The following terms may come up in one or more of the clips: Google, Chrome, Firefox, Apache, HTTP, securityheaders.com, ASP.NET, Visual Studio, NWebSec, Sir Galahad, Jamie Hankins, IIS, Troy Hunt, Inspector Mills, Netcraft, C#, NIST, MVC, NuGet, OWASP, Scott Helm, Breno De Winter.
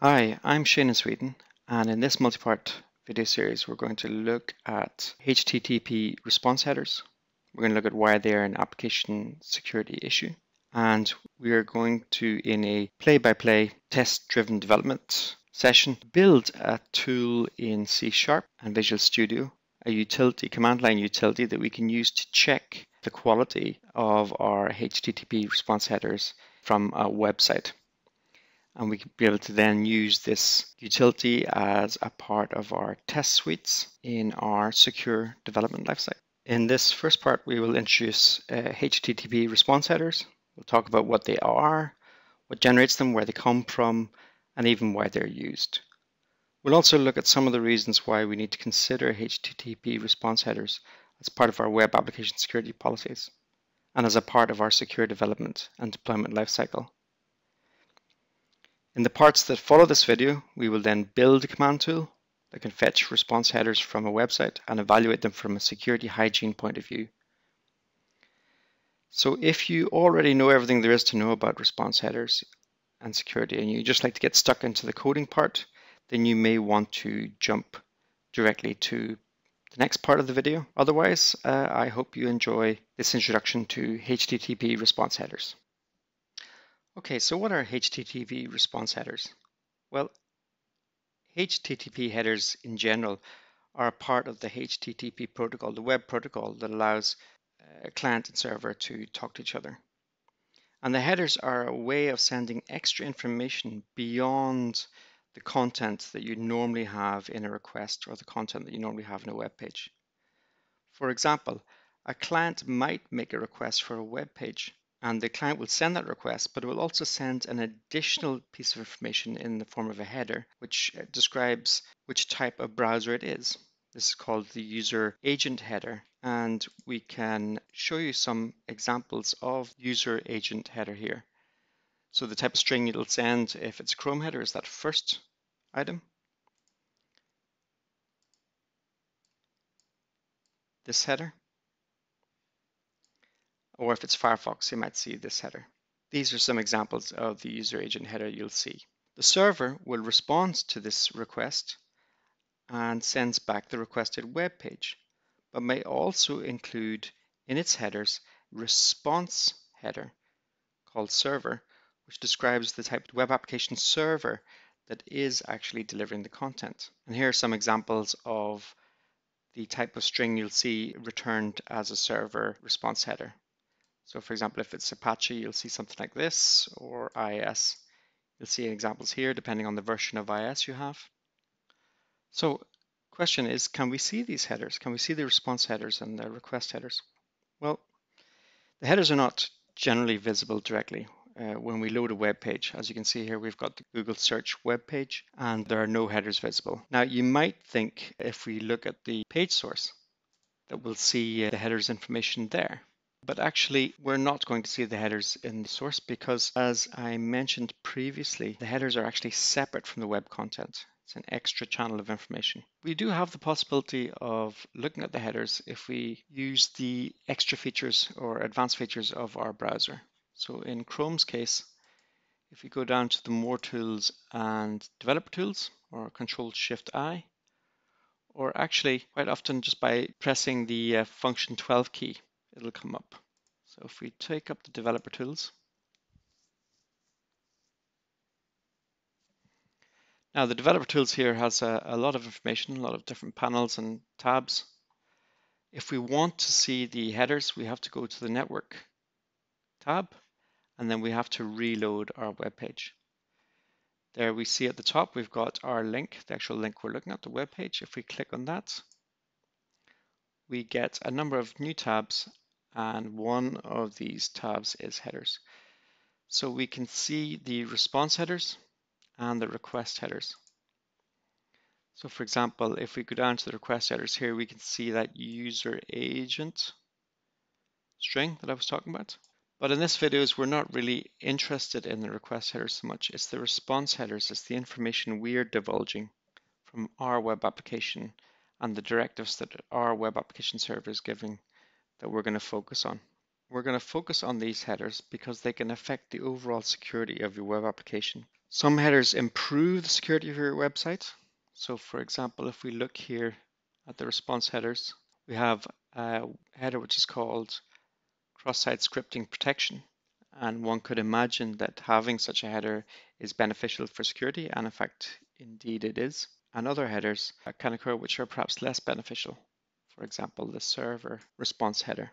Hi, I'm Shane in Sweden, and in this multi-part video series we're going to look at HTTP response headers. We're going to look at why they are an application security issue, and we are going to, in a play-by-play test-driven development session, build a tool in C# and Visual Studio, a utility, command line utility that we can use to check the quality of our HTTP response headers from a website. And we could be able to then use this utility as a part of our test suites in our secure development lifecycle. In this first part, we will introduce HTTP response headers. We'll talk about what they are, what generates them, where they come from, and even why they're used. We'll also look at some of the reasons why we need to consider HTTP response headers as part of our web application security policies and as a part of our secure development and deployment lifecycle. In the parts that follow this video, we will then build a command tool that can fetch response headers from a website and evaluate them from a security hygiene point of view. So if you already know everything there is to know about response headers and security, and you just like to get stuck into the coding part, then you may want to jump directly to the next part of the video. Otherwise, I hope you enjoy this introduction to HTTP response headers. Okay, so what are HTTP response headers? Well, HTTP headers in general are a part of the HTTP protocol, the web protocol that allows a client and server to talk to each other. And the headers are a way of sending extra information beyond the content that you normally have in a request or the content that you normally have in a web page. For example, a client might make a request for a web page, and the client will send that request, but it will also send an additional piece of information in the form of a header, which describes which type of browser it is. This is called the user agent header, and we can show you some examples of user agent header here. So the type of string it'll send if it's a Chrome header is that first item. This header. Or if it's Firefox, you might see this header. These are some examples of the user agent header you'll see. The server will respond to this request and sends back the requested web page, but may also include in its headers response header called server, which describes the type of web application server that is actually delivering the content. And here are some examples of the type of string you'll see returned as a server response header. So for example, if it's Apache, you'll see something like this, or IIS. You'll see examples here, depending on the version of IIS you have. So question is, can we see these headers? Can we see the response headers and the request headers? Well, the headers are not generally visible directly when we load a web page. As you can see here, we've got the Google search web page, and there are no headers visible. Now, you might think if we look at the page source that we'll see the headers information there. But actually, we're not going to see the headers in the source because, as I mentioned previously, the headers are actually separate from the web content. It's an extra channel of information. We do have the possibility of looking at the headers if we use the extra features or advanced features of our browser. So in Chrome's case, if we go down to the More Tools and Developer Tools, or Control-Shift-I, or actually quite often just by pressing the Function 12 key, it'll come up. So if we take up the developer tools. Now the developer tools here has a lot of information, a lot of different panels and tabs. If we want to see the headers, we have to go to the network tab, and then we have to reload our web page. There we see at the top, we've got our link, the actual link we're looking at, the web page. If we click on that, we get a number of new tabs, and one of these tabs is headers. So we can see the response headers and the request headers. So for example, if we go down to the request headers here, we can see that user agent string that I was talking about. But in this video, we're not really interested in the request headers so much. It's the response headers. It's the information we're divulging from our web application and the directives that our web application server is giving that we're going to focus on. We're going to focus on these headers because they can affect the overall security of your web application. Some headers improve the security of your website. So for example, if we look here at the response headers, we have a header which is called cross-site scripting protection. And one could imagine that having such a header is beneficial for security, and in fact, indeed it is. And other headers can occur which are perhaps less beneficial. For example, the server response header.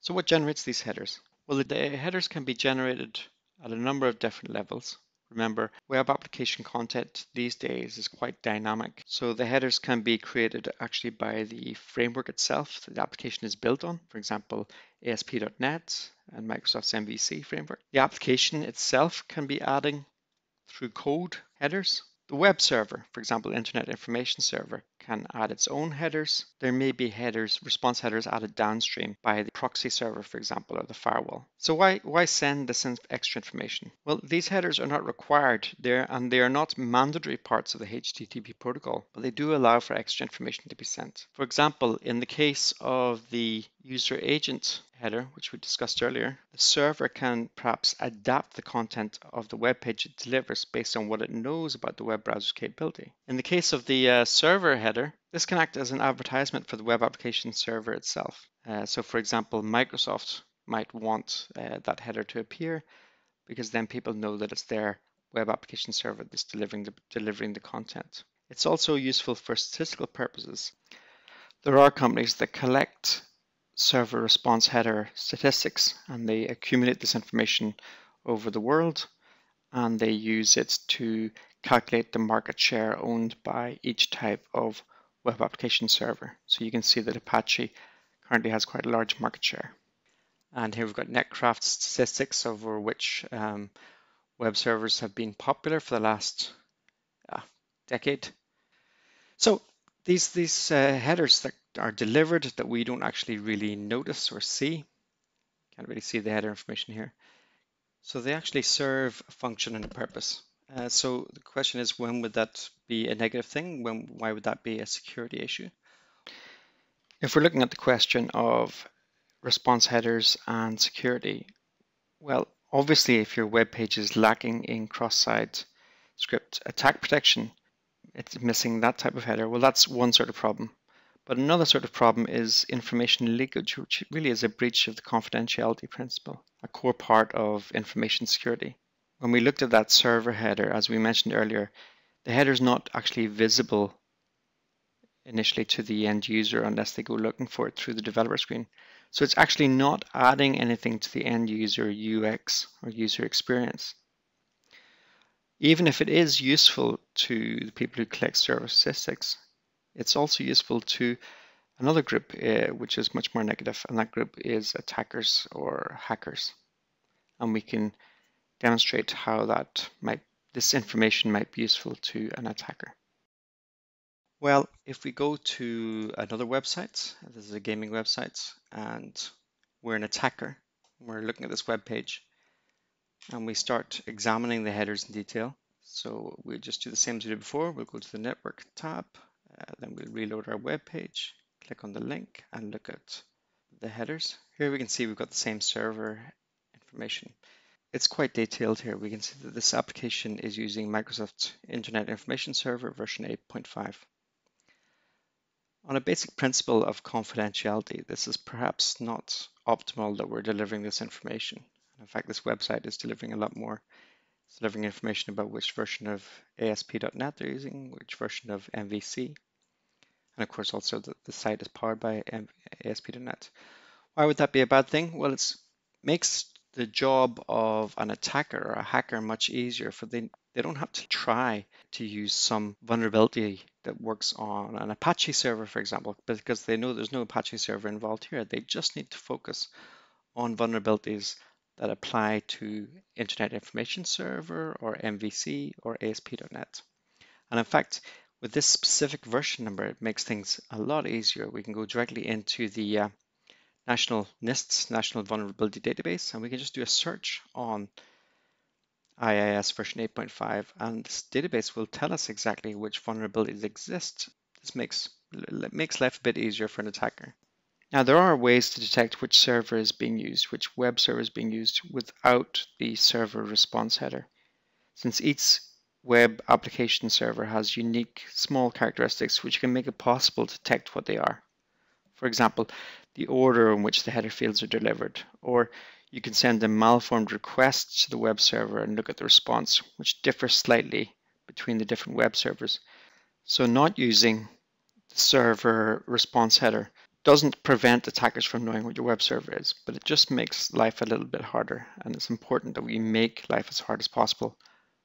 So what generates these headers? Well, the headers can be generated at a number of different levels. Remember, web application content these days is quite dynamic. So the headers can be created actually by the framework itself that the application is built on. For example, ASP.NET and Microsoft's MVC framework. The application itself can be adding through code headers. The web server, for example, Internet Information Server, can add its own headers. There may be headers, response headers added downstream by the proxy server, for example, or the firewall. So why send this extra information? Well, these headers are not required there, and they are not mandatory parts of the HTTP protocol, but they do allow for extra information to be sent. For example, in the case of the user agent header, which we discussed earlier, the server can perhaps adapt the content of the web page it delivers based on what it knows about the web browser's capability. In the case of the server header, this can act as an advertisement for the web application server itself. So for example, Microsoft might want that header to appear, because then people know that it's their web application server that's delivering the content. It's also useful for statistical purposes. There are companies that collect server response header statistics, and they accumulate this information over the world, and they use it to calculate the market share owned by each type of web application server. So you can see that Apache currently has quite a large market share. And here we've got Netcraft statistics over which web servers have been popular for the last decade. So these headers that are delivered that we don't actually really notice or see. Can't really see the header information here. So they actually serve a function and a purpose. So the question is, when would that be a negative thing? Why would that be a security issue? If we're looking at the question of response headers and security, well, obviously if your web page is lacking in cross-site script attack protection, it's missing that type of header. Well, that's one sort of problem. But another sort of problem is information leakage, which really is a breach of the confidentiality principle, a core part of information security. When we looked at that server header, as we mentioned earlier, the header is not actually visible initially to the end user unless they go looking for it through the developer screen. So it's actually not adding anything to the end user UX or user experience. Even if it is useful to the people who collect server statistics, it's also useful to another group, which is much more negative, and that group is attackers or hackers. And we can demonstrate how this information might be useful to an attacker. Well, if we go to another website, this is a gaming website, and we're an attacker. We're looking at this web page, and we start examining the headers in detail. So we'll just do the same as we did before. We'll go to the network tab. Then we'll reload our web page, click on the link, and look at the headers. Here we can see we've got the same server information. It's quite detailed here. We can see that this application is using Microsoft Internet Information Server version 8.5. On a basic principle of confidentiality, this is perhaps not optimal that we're delivering this information. In fact, this website is delivering a lot more. It's delivering information about which version of ASP.NET they're using, which version of MVC, and of course also the site is powered by ASP.NET. Why would that be a bad thing? Well, it makes the job of an attacker or a hacker much easier, for they don't have to try to use some vulnerability that works on an Apache server, for example, because they know there's no Apache server involved here. They just need to focus on vulnerabilities that apply to Internet Information Server or MVC or ASP.NET. And in fact, with this specific version number, it makes things a lot easier. We can go directly into the National NIST's National Vulnerability Database, and we can just do a search on IIS version 8.5, and this database will tell us exactly which vulnerabilities exist. This makes life a bit easier for an attacker. Now, there are ways to detect which server is being used, which web server is being used without the server response header. Since each web application server has unique small characteristics which can make it possible to detect what they are. For example, the order in which the header fields are delivered, or you can send a malformed request to the web server and look at the response, which differs slightly between the different web servers. So not using the server response header doesn't prevent attackers from knowing what your web server is, but it just makes life a little bit harder, and it's important that we make life as hard as possible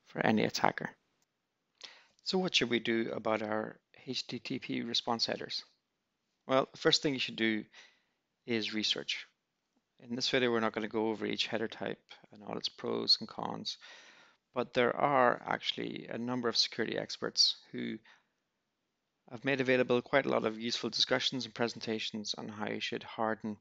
for any attacker. So what should we do about our HTTP response headers? Well, the first thing you should do is research. In this video, we're not going to go over each header type and all its pros and cons, but there are actually a number of security experts who have made available quite a lot of useful discussions and presentations on how you should harden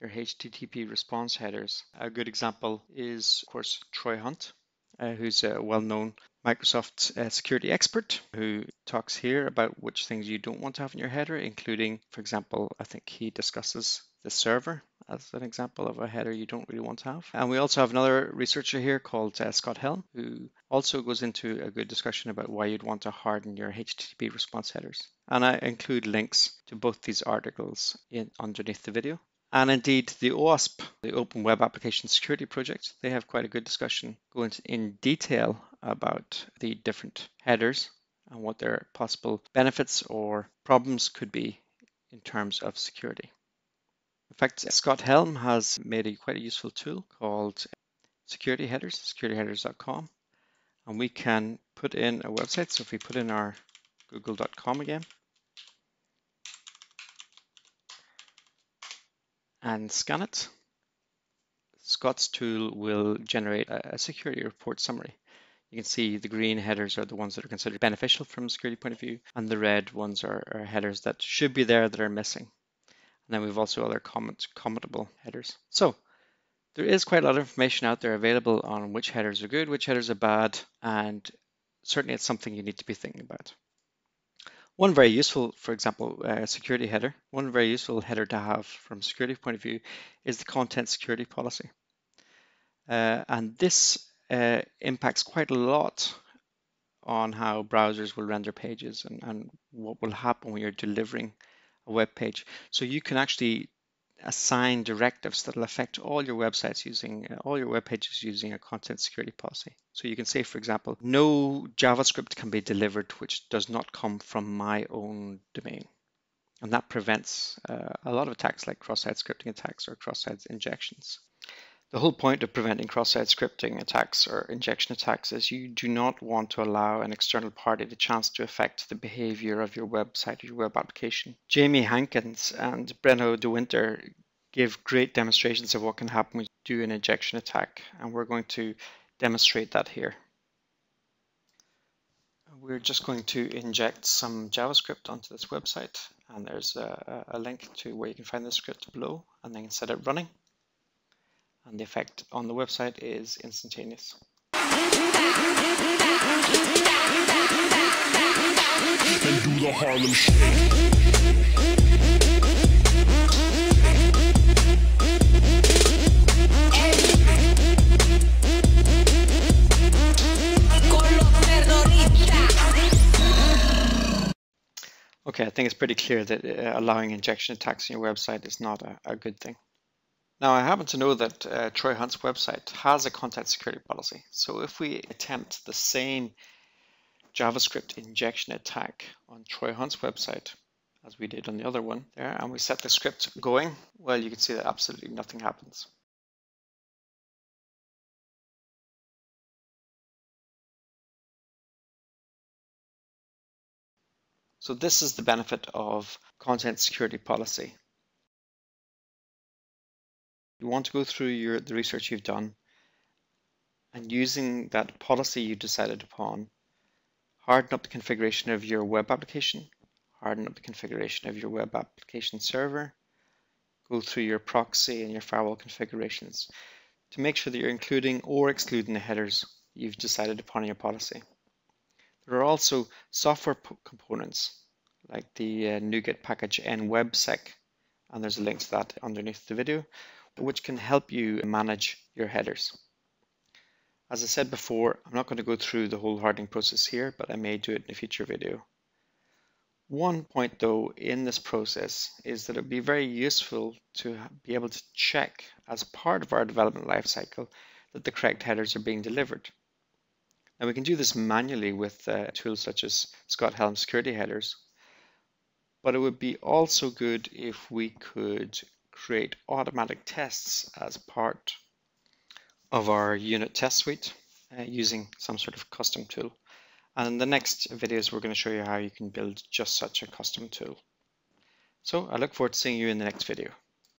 your HTTP response headers. A good example is, of course, Troy Hunt, who's a well-known Microsoft security expert who talks here about which things you don't want to have in your header, including, for example, I think he discusses the server as an example of a header you don't really want to have. And we also have another researcher here called Scott Helm, who also goes into a good discussion about why you'd want to harden your HTTP response headers. And I include links to both these articles underneath the video. And indeed, the OWASP, the Open Web Application Security Project, they have quite a good discussion going in detail about the different headers and what their possible benefits or problems could be in terms of security. In fact, Scott Helm has made quite a useful tool called Security Headers, securityheaders.com, and we can put in a website. So if we put in our google.com again, and scan it, Scott's tool will generate a security report summary. You can see the green headers are the ones that are considered beneficial from a security point of view, and the red ones are headers that should be there that are missing. And then we've also other commentable headers. So there is quite a lot of information out there available on which headers are good, which headers are bad, and certainly it's something you need to be thinking about. One very useful, for example, security header, one very useful header to have from a security point of view is the content security policy. And this impacts quite a lot on how browsers will render pages and what will happen when you're delivering a web page. So you can actually assign directives that will affect all your websites using, all your web pages using a content security policy. So you can say, for example, no JavaScript can be delivered which does not come from my own domain. And that prevents a lot of attacks like cross-site scripting attacks or cross-site injections. The whole point of preventing cross-site scripting attacks or injection attacks is you do not want to allow an external party the chance to affect the behavior of your website or your web application. Jamie Hankins and Breno De Winter give great demonstrations of what can happen when you do an injection attack, and we're going to demonstrate that here. We're just going to inject some JavaScript onto this website, and there's a link to where you can find the script below, and then set it running. And the effect on the website is instantaneous. Okay, I think it's pretty clear that allowing injection attacks on your website is not a good thing. Now, I happen to know that Troy Hunt's website has a content security policy. So if we attempt the same JavaScript injection attack on Troy Hunt's website as we did on the other one there, and we set the script going, well, you can see that absolutely nothing happens. So this is the benefit of content security policy. You want to go through the research you've done, and using that policy you decided upon, harden up the configuration of your web application, harden up the configuration of your web application server, go through your proxy and your firewall configurations to make sure that you're including or excluding the headers you've decided upon in your policy. There are also software components like the NuGet package NWebSec and there's a link to that underneath the video, which can help you manage your headers. As I said before, I'm not going to go through the whole hardening process here, but I may do it in a future video. One point though in this process is that it would be very useful to be able to check as part of our development lifecycle that the correct headers are being delivered. Now we can do this manually with tools such as Scott Helm security headers, but it would be also good if we could create automatic tests as part of our unit test suite using some sort of custom tool. And in the next videos, we're going to show you how you can build just such a custom tool. So I look forward to seeing you in the next video.